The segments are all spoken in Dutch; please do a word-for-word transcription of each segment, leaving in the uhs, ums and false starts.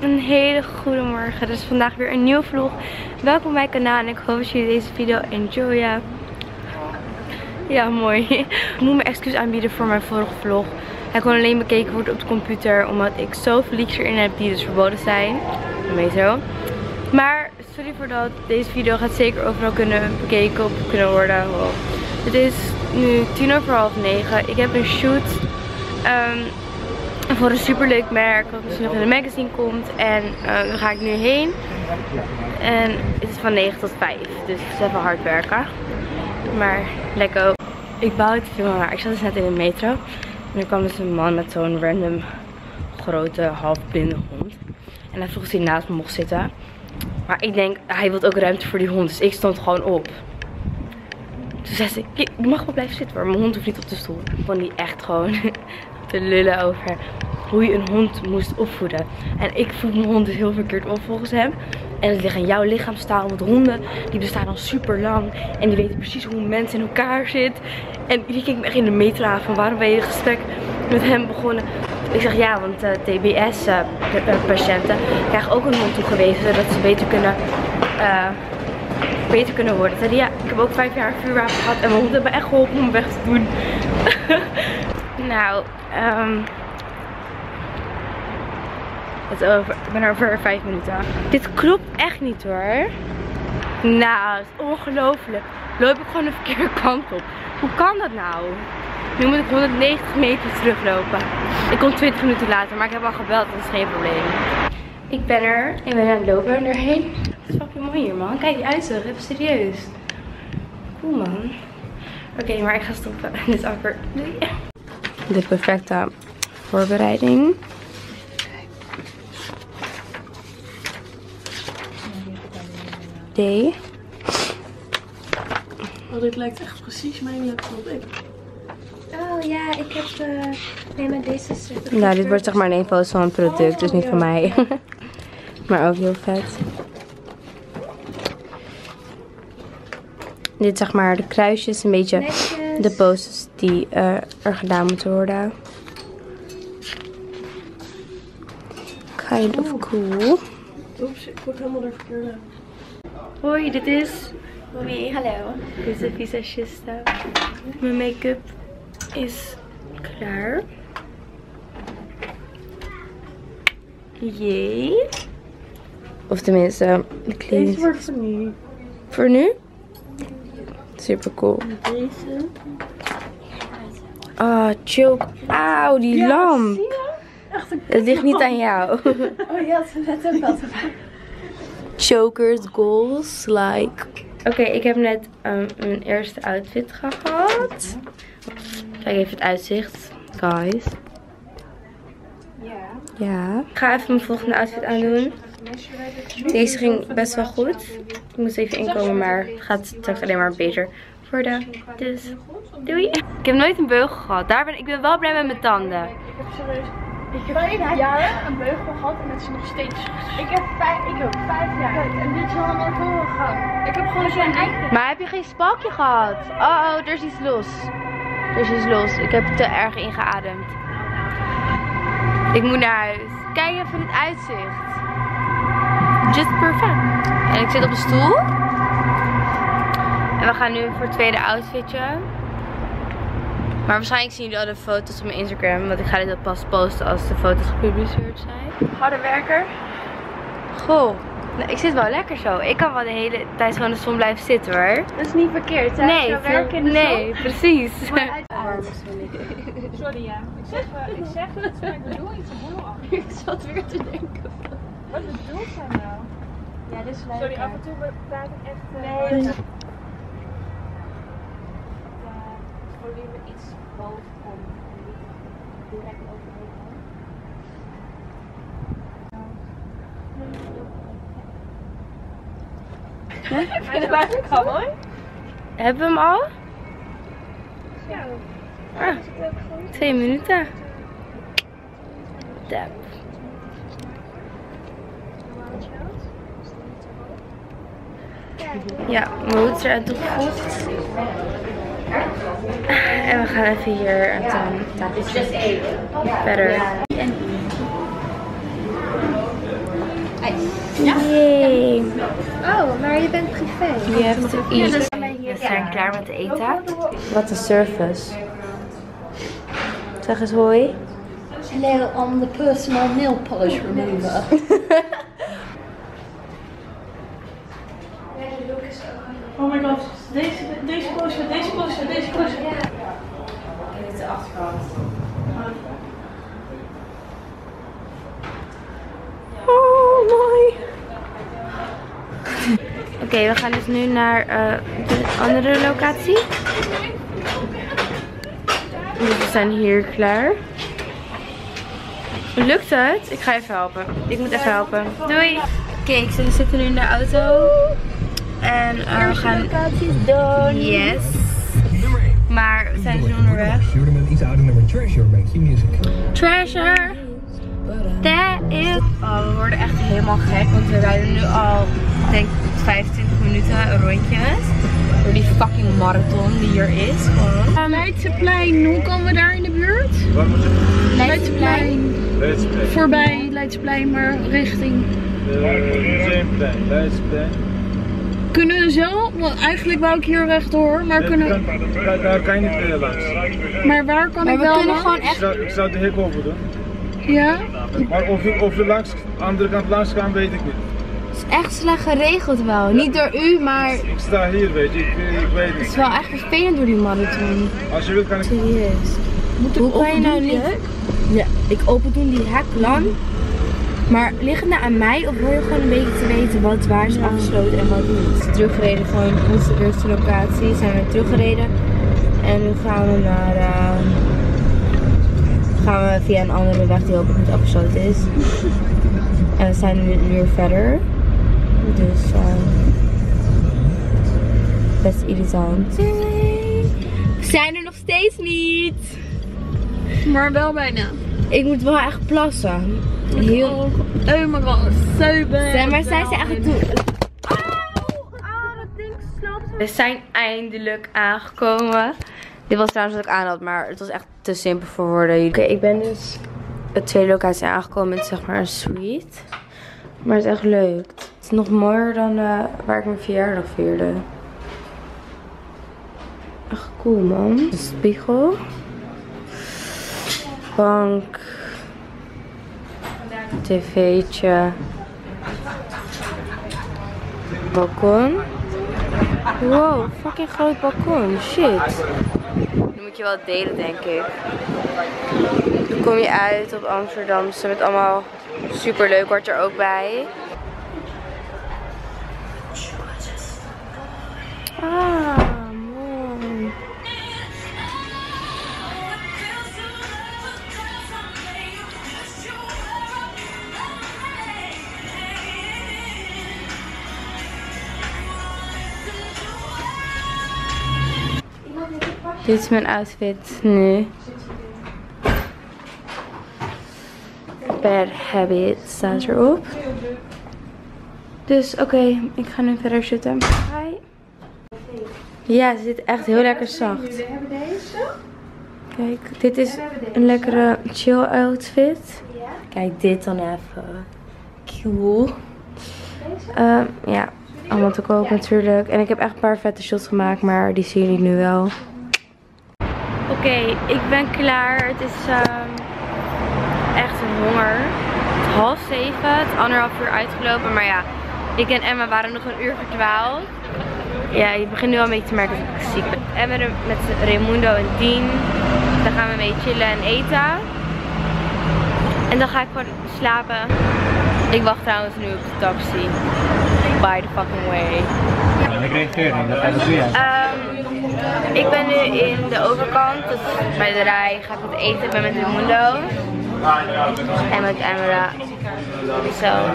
Een hele goede morgen. Dus vandaag weer een nieuwe vlog. Welkom bij mijn kanaal en ik hoop dat jullie deze video enjoyen. Ja, mooi. Ik moet mijn excuus aanbieden voor mijn vorige vlog. Hij kon alleen bekeken worden op de computer omdat ik zoveel leaks erin heb die dus verboden zijn. Daarmee zo. Maar sorry voor dat. Deze video gaat zeker overal kunnen bekeken op kunnen worden. Wow. Het is nu tien over half negen. Ik heb een shoot. Um, Voor een super leuk merk wat misschien nog in de magazine komt. En uh, daar ga ik nu heen. En het is van negen tot vijf. Dus het is even hard werken. Maar lekker. Ik bouw het filmen, maar ik zat dus net in de metro. En er kwam dus een man met zo'n random grote halfblinde hond. En hij vroeg of hij naast me mocht zitten. Maar ik denk, hij wil ook ruimte voor die hond. Dus ik stond gewoon op. Toen zei ze, je mag wel blijven zitten hoor. Mijn hond hoeft niet op de stoel. Ik vond die echt gewoon te lullen over hoe je een hond moest opvoeden. En ik voed mijn hond dus heel verkeerd op volgens hem. En het ligt aan jouw lichaamstaal. Want honden die bestaan al super lang. En die weten precies hoe een mens in elkaar zit. En die keek me echt in de metro aan van waarom ben je een gesprek met hem begonnen. Ik zeg ja, want uh, T B S uh, uh, patiënten krijgen ook een hond toegewezen. Zodat ze beter kunnen, uh, beter kunnen worden. Zei, ja, ik heb ook vijf jaar een vuurwapen gehad. En mijn hond hebben me echt geholpen om hem weg te doen. Nou, um, het over, ik ben over vijf minuten. Dit klopt echt niet hoor. Nou, het is ongelooflijk. Loop ik gewoon de verkeerde kant op. Hoe kan dat nou? Nu moet ik honderdnegentig meter teruglopen. Ik kom twintig minuten later, maar ik heb al gebeld, dat is geen probleem. Ik ben er. Ik ben aan het lopen erheen. Het is fucking mooi hier man. Kijk die uitzicht, even serieus. Cool man. Oké, okay, maar ik ga stoppen. Dit is amper. De perfecte voorbereiding. D. Oh, dit lijkt echt precies mijn laptop. Oh ja, ik heb uh, nee, maar deze stuk. Nou, dit wordt zeg maar een post van een product, oh, dus niet ja. Van mij. Maar ook heel vet. Dit zeg maar de kruisjes, een beetje netjes. De posters die uh, er gedaan moeten worden. Kind of cool. Oeps, ik word helemaal door verkeerd. Hoi, dit is Mommy, hallo. Dit is de visagiste. Mijn make-up is klaar. Jee. Of tenminste, uh, de kleding. Dit wordt voor nu. Voor nu? Super cool. Deze. Oh, chill. Auw, die ja, lamp. Echt een het ligt niet aan jou. Oh ja, ze net ook altijd. Chokers, goals, like. Oké, okay, ik heb net um, mijn eerste outfit gehad. Kijk even het uitzicht, guys. Ja. Ja. Ik ga even mijn volgende outfit aandoen. Deze ging best wel goed. Ik moest even inkomen, maar het gaat straks alleen maar beter worden. Dus doei. Ik heb nooit een beugel gehad. Daar ben, ik ben wel blij met mijn tanden. Ik heb serieus. Ik heb vijf jaar een beugel gehad en dat is nog steeds. Ik heb vijf, ik heb vijf jaar. En dit is allemaal door gehad. Ik heb gewoon zo'n eigen. Maar heb je geen spalkje gehad? Oh oh, er is iets los. Er is iets los. Ik heb te erg ingeademd. Ik moet naar huis. Kijk even het uitzicht. Just perfect. En ik zit op een stoel. En we gaan nu voor het tweede outfitje. Maar waarschijnlijk zien jullie al de foto's op mijn Instagram. Want ik ga dit pas posten als de foto's gepubliceerd zijn. Harde werker. Goh. Nou, ik zit wel lekker zo. Ik kan wel de hele tijd gewoon in de zon blijven zitten hoor. Dat is niet verkeerd hè? Nee, zo werken in de nee zon. Precies. Maar uit... Sorry ja. Ik zeg, uh, ik zeg iets, maar ik bedoel iets te ik zat weer te denken. Wat bedoelt zij nou? Ja, dit is leuk. Sorry, af en toe praat ik echt... Uh, nee. Ja, volume iets bovenom. Die lijkt me ook heel mooi. Ik vind hem eigenlijk al mooi. Hebben we hem al? Ja. Ah, twee minuten. Dap. Ja, mijn hoed is eraan toegevoegd. En we gaan even hier aan het tafeltje verder. Ja? Jee. Oh, maar je bent privé. Je hebt te eten. We zijn klaar met eten. Wat een service. Zeg eens hoi. Hello, I'm the personal nail polish remover. Oh my god, deze, deze poosje, deze poosje, deze poosje. En dit is de achterkant. Oh, mooi. Oké, okay, we gaan dus nu naar uh, de andere locatie. Dus we zijn hier klaar. Lukt het? Ik ga even helpen. Ik moet even helpen. Doei. Oké, okay, we zitten nu in de auto. En uh, we gaan... Yes. Maar we zijn zo onderweg. Treasure. That is... Oh, we worden echt helemaal gek. Want we rijden nu al, denk vijfentwintig minuten een rondje. Door die fucking marathon die hier is. Um, Leidseplein. Hoe komen we daar in de buurt? Waar moet je? Leidseplein. Leidseplein. Voorbij Leidseplein, maar richting... Leidseplein. Leidseplein. Kunnen we zo, want eigenlijk wou ik hier rechtdoor, maar kunnen we... Ja, daar kan je niet weer langs. Maar waar kan maar ik we wel langs? Gewoon echt... Ik zou, ik zou de hek over doen. Ja? Maar of we, of we langs, andere kant langs gaan, weet ik niet. Het is echt slecht geregeld wel. Ja. Niet door u, maar... Ik, ik sta hier, weet je. Ik, ik weet het. Het is wel echt vervelend door die marathon. Als je wilt kan ik... Serieus. Moet ik Hoe kan je nou niet? Ja, ik open doen die hek lang. Maar ligt het nou aan mij of wil je gewoon een beetje te weten wat waar is ja. afgesloten en wat niet? Teruggereden gewoon in onze eerste locatie, zijn we teruggereden. En nu gaan we naar, uh, gaan we via een andere weg die hopelijk niet afgesloten is. En we zijn nu een uur verder. Dus uh, best irritant. We zijn er nog steeds niet. Maar wel bijna. Ik moet wel echt plassen. Heel. Oh my god, zo bad. Zijn, maar zijn ze echt toe? Oh, oh, dat ding sloopt. We zijn eindelijk aangekomen. Dit was trouwens wat ik aan had, maar het was echt te simpel voor woorden. Oké, okay, ik ben dus de tweede locatie aangekomen met zeg maar een suite. Maar het is echt leuk. Het is nog mooier dan uh, waar ik mijn verjaardag vierde. Echt cool, man. Een spiegel. Bank. Tv'tje. Balkon. Wow, fucking groot balkon. Shit. Dan moet je wel delen, denk ik. Dan kom je uit op Amsterdamse met allemaal superleuk wordt er ook bij. Ah, mooi. Dit is mijn outfit nu. Bad habit staat erop. Dus oké, okay, ik ga nu verder zitten. Hi. Ja, ze zit echt heel lekker zacht. Kijk, dit is een lekkere chill outfit. Kijk, dit dan even. Cool. Uh, ja, allemaal te koop natuurlijk. En ik heb echt een paar vette shots gemaakt, maar die zien jullie nu wel. Oké, okay, ik ben klaar. Het is uh, echt een honger. Het is half zeven, het is anderhalf uur uitgelopen. Maar ja, ik en Emma waren nog een uur verdwaald. Ja, je begint nu al een beetje te merken dat ik ziek ben. Emma met Raimundo en Dean. Dan gaan we een beetje chillen en eten. En dan ga ik gewoon slapen. Ik wacht trouwens nu op de taxi. By the fucking way. Ik reageer niet, dat gaat weer. Ik ben nu in de overkant, dus bij de rij ga ik wat eten. Ik ben met Raimundo en met Emma. Zo.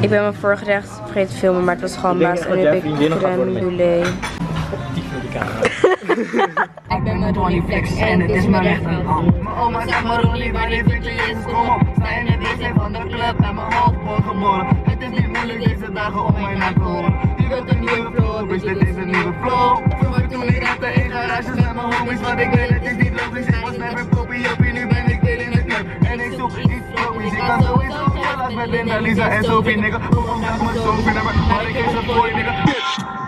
Ik ben mijn voorgerecht vergeten te filmen, maar het was gewoon baas. En nu heb ik crème brûlée. Optiek voor de camera. Ik ben met Ronnie Flex en het is maar echt een hand. Mijn oma zegt maar Ronnie, maar die fikkie is kom op. Sta in het wc van de club en mijn hoofd wordt gemorgen. Het is niet moeilijk deze dagen om mij naar te horen. Nu wordt een nieuwe flow, dus dit is een nieuwe flow. Vroeger toen ik had de één garage met mijn homies, wat ik weet het is niet logisch. Ik was met mijn poppie op, nu ben ik weer in de club. En ik zoek iets logisch, ik was sowieso vallen. Laat met Linda, Lisa en Sophie, nigga. Kom laat me Sophie naar mijn hart, ik is een boy, nigga.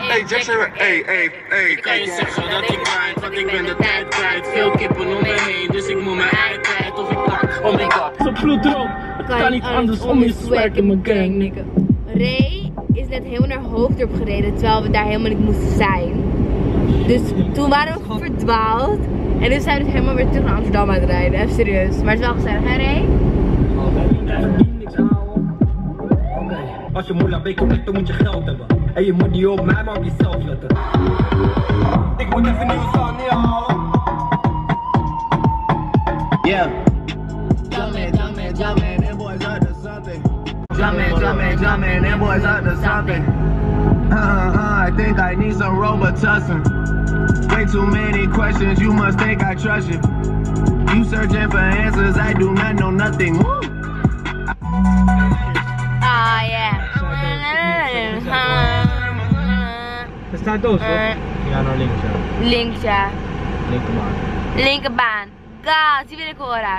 Hey Jackson, hey, hey, hey. Ik kan je zeggen dat ik rijd, want ik ben de tijd kwijt. Veel kippen om me heen, dus ik moet mijn ei kwijt. Of ik pak, oh my god. Zo'n bloeddroom, het kan niet anders om je swag in mijn gang, nigga. Ray is net heel naar Hoofddorp gereden, terwijl we daar helemaal niet moesten zijn. Dus toen waren we verdwaald. En nu zijn we dus helemaal weer terug naar Amsterdam aan het rijden, even serieus. Maar het is wel gezellig, hè Ray? Als je moeder weet komt, dan moet je geld hebben. En je moet niet op mij, maar op jezelf letten. Ik moet even nieuws aan neerhalen. Yeah. Jammin', jammin', jammin', and boys are the something. Jammin', jammin', jammin', and boys are the something. Uh, uh, I think I need some Robitussin. Way too many questions, you must think I trust you. You searching for answers, I do not know nothing. Woo. Ah, oh, yeah. Er staat doos, hoor. Ja, nou links, ja. Links, ja. Linkerbaan. Linkerbaan. God, die wil ik horen.